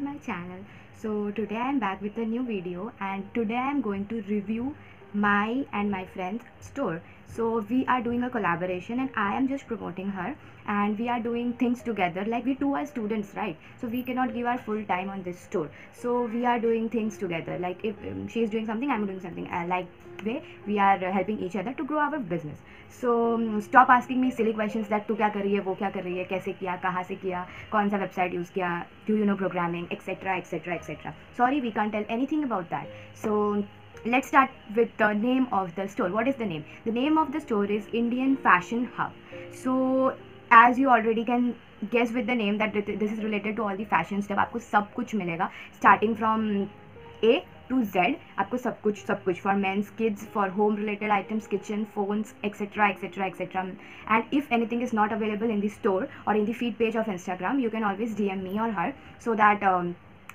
to my channel. So today I am back with a new video, and today I am going to review my and my friend's store. So we are doing a collaboration and I am just promoting her, and we are doing things together, like we two are students, right? So we cannot give our full time on this store, so we are doing things together, like if she is doing something, I am doing something, like way we are helping each other to grow our business. So stop asking me silly questions that तू क्या कर रही है, वो क्या कर रही है, कैसे किया, कहाँ से किया, कौन सा वेबसाइट यूज़ किया, do you know programming, etc etc etc. Sorry, we can't tell anything about that. So let's start with the name of the store. What is the name? The name of the store is Indian Fashion Hub. So as you already can guess with the name that this is related to all the fashion stuff. आपको सब कुछ मिलेगा, starting from A to Z. आपको सब कुछ for men's, kids, for home related items, kitchen, phones, etc etc etc. And if anything is not available in the store or in the feed page of Instagram, you can always DM me or her, so that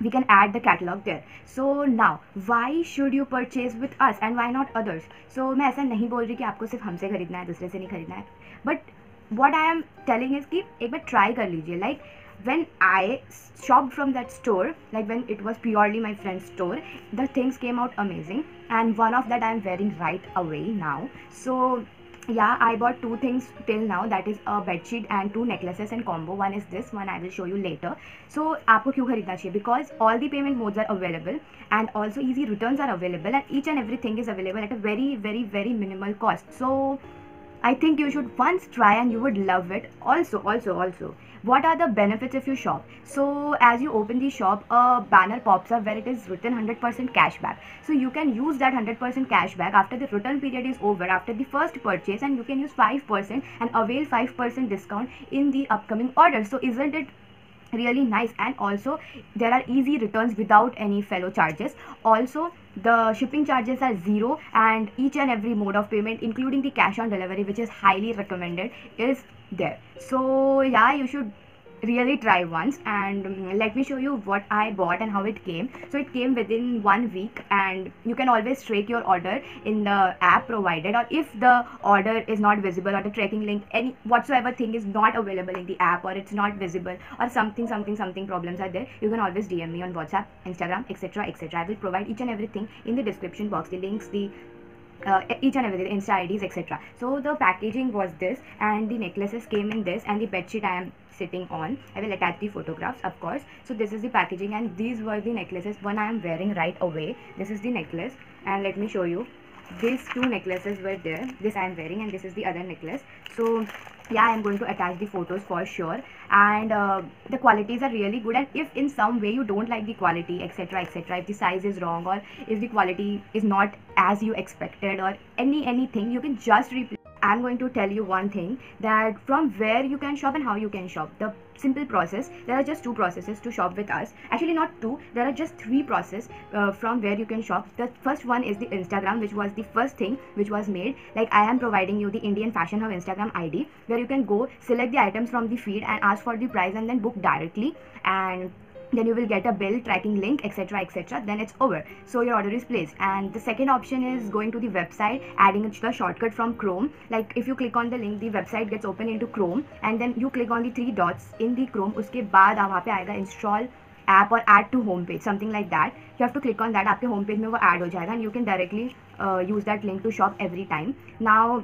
we can add the catalog there. So now, why should you purchase with us and why not others? So मैं ऐसा नहीं बोल रही कि आपको सिर्फ हमसे खरीदना है, दूसरे से नहीं खरीदना है. But what I am telling is कि एक बार try कर लीजिए. Like when I shopped from that store, like when it was purely my friend's store, the things came out amazing, and one of that I am wearing right away now. So yeah, I bought two things till now, that is a bedsheet and two necklaces and combo. One is this one, I will show you later. So आपको क्यों खरीदना चाहिए? Because all the payment modes are available, and also easy returns are available, and each and everything is available at a very minimal cost. So I think you should once try and you would love it. Also, what are the benefits if you shop? So as you open the shop, a banner pops up where it is written 100% cashback. So you can use that 100% cashback after the return period is over, after the first purchase, and you can use 5% and avail 5% discount in the upcoming order. So isn't it really nice? And also there are easy returns without any fellow charges. Also the shipping charges are zero, and each and every mode of payment including the cash on delivery, which is highly recommended, is there. So yeah, you should really try once, and let me show you what I bought and how it came. So it came within 1 week, and you can always track your order in the app provided, or if the order is not visible or the tracking link, any whatsoever thing is not available in the app, or it's not visible, or something problems are there, you can always DM me on WhatsApp, Instagram, etc etc. I will provide each and everything in the description box, the links, the each and everything, Insta IDs, etc. So the packaging was this, and the necklaces came in this, and the bedsheet I am sitting on, I will attach the photographs of course. So this is the packaging, and these were the necklaces. One I am wearing right away, this is the necklace, and let me show you, these two necklaces were there, this I am wearing, and this is the other necklace. So yeah, I am going to attach the photos for sure. And the qualities are really good, and if in some way you don't like the quality, etc etc, if the size is wrong, or if the quality is not as you expected, or anything, you can just replace. I'm going to tell you one thing, that from where you can shop and how you can shop. The simple process, there are just two processes to shop with us, actually not two, there are just three processes from where you can shop. The first one is the Instagram, which was the first thing which was made. Like I am providing you the Indian Fashion Hub Instagram ID, where you can go select the items from the feed and ask for the price, and then book directly, and then you will get a bill, tracking link, etc etc. Then it's over, so your order is placed. And the second option is going to the website, adding the shortcut from Chrome. Like if you click on the link, the website gets open into Chrome, and then you click on the three dots in the Chrome. उसके बाद वहाँ पे आएगा install app or add to home page, something like that. You have to click on that, आपके home page में वो add हो जाएगा, and you can directly use that link to shop every time. Now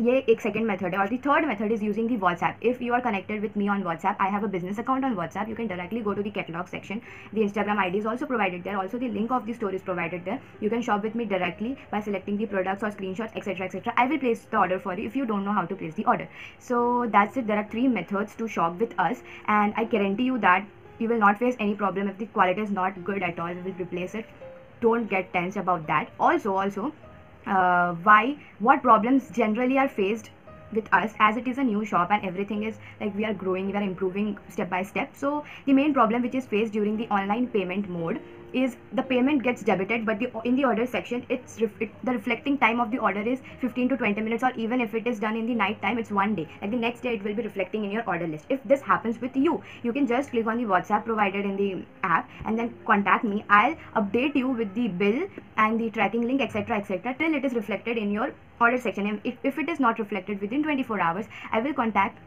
ये एक second method है, और the third method is using the WhatsApp. If you are connected with me on WhatsApp, I have a business account on WhatsApp, you can directly go to the catalogue section. The Instagram ID is also provided there, also the link of the store is provided there. You can shop with me directly by selecting the products और screenshots etcetera etcetera. I will place the order for you if you don't know how to place the order. So that's it. There are three methods to shop with us, and I guarantee you that you will not face any problem. If the quality is not good at all, we will replace it. Don't get tense about that. Also what problems generally are faced with us, as it is a new shop and everything is like we are growing, we are improving step by step. So the main problem which is faced during the online payment mode is the payment gets debited, but in the order section the reflecting time of the order is 15 to 20 minutes, or even if it is done in the night time, it's 1 day. Like the next day it will be reflecting in your order list. If this happens with you, you can just click on the WhatsApp provided in the app, and then contact me. I'll update you with the bill and the tracking link, etc etc, till it is reflected in your order section. And if it is not reflected within 24 hours, I will contact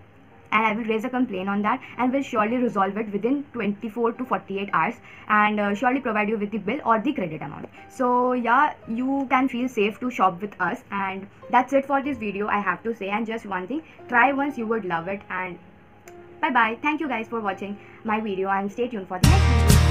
and I will raise a complaint on that and will surely resolve it within 24 to 48 hours and surely provide you with the bill or the credit amount. So yeah, you can feel safe to shop with us, and that's it for this video, I have to say. And just one thing, try once, you would love it. And bye bye. Thank you guys for watching my video and stay tuned for the next video.